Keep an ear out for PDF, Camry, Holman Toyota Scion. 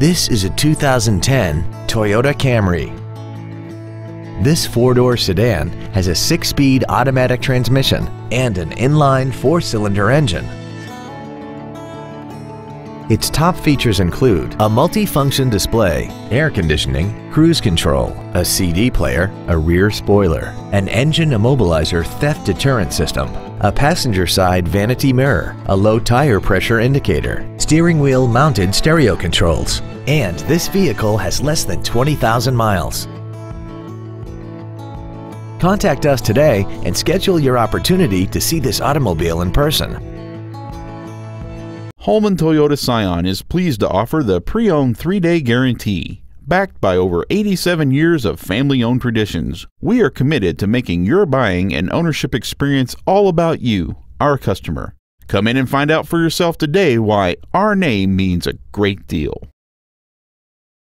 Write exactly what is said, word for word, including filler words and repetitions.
This is a two thousand ten Toyota Camry. This four-door sedan has a six-speed automatic transmission and an inline four-cylinder engine. Its top features include a multi-function display, air conditioning, cruise control, a C D player, a rear spoiler, an engine immobilizer theft deterrent system, a passenger side vanity mirror, a low tire pressure indicator, steering wheel mounted stereo controls, and this vehicle has less than twenty thousand miles. Contact us today and schedule your opportunity to see this automobile in person. Holman Toyota Scion is pleased to offer the pre-owned three-day guarantee. Backed by over eighty-seven years of family-owned traditions, we are committed to making your buying and ownership experience all about you, our customer. Come in and find out for yourself today why our name means a great deal.